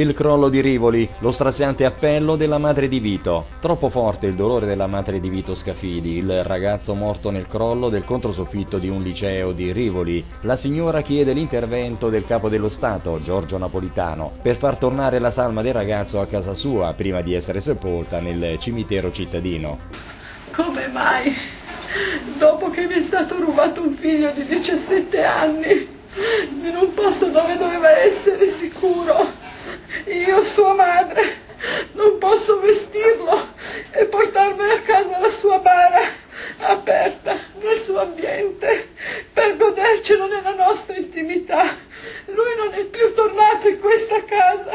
Il crollo di Rivoli, lo straziante appello della madre di Vito. Troppo forte il dolore della madre di Vito Scafidi, il ragazzo morto nel crollo del controsoffitto di un liceo di Rivoli. La signora chiede l'intervento del capo dello Stato, Giorgio Napolitano, per far tornare la salma del ragazzo a casa sua prima di essere sepolta nel cimitero cittadino. Come mai, dopo che mi è stato rubato un figlio di 17 anni, in un posto dove doveva essere sicuro, io, sua madre, non posso vestirlo e portarmelo a casa alla sua bara aperta, nel suo ambiente, per godercelo nella nostra intimità? Lui non è più tornato in questa casa.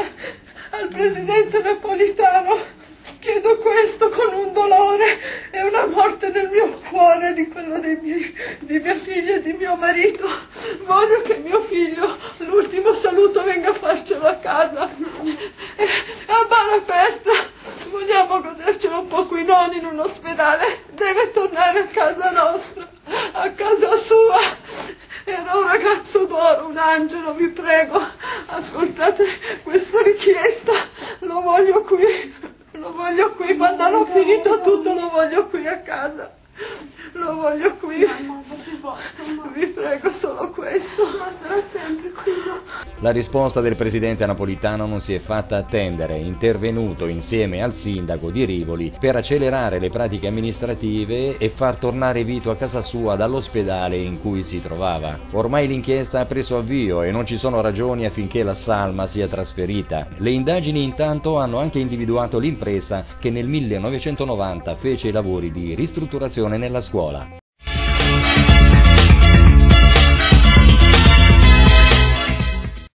Al presidente Napolitano chiedo questo con un dolore e una morte nel mio cuore, di quello di mia figlia e di mio marito. Voglio che mio figlio, l'ultimo saluto, venga a farcelo a casa, a bara aperta. Vogliamo godercelo un po' qui, non in un ospedale. Deve tornare a casa nostra, a casa sua. Era un ragazzo d'oro, un angelo, vi prego, ascoltate questa richiesta. Lo voglio qui, lo voglio qui. Quando hanno finito tutto, lo voglio qui a casa. Lo voglio qui. Vi prego, solo questo. Ma sarà sempre qui. La risposta del presidente Napolitano non si è fatta attendere. Intervenuto insieme al sindaco di Rivoli per accelerare le pratiche amministrative e far tornare Vito a casa sua dall'ospedale in cui si trovava. Ormai l'inchiesta ha preso avvio e non ci sono ragioni affinché la salma sia trasferita. Le indagini intanto hanno anche individuato l'impresa che nel 1990 fece i lavori di ristrutturazione nella scuola.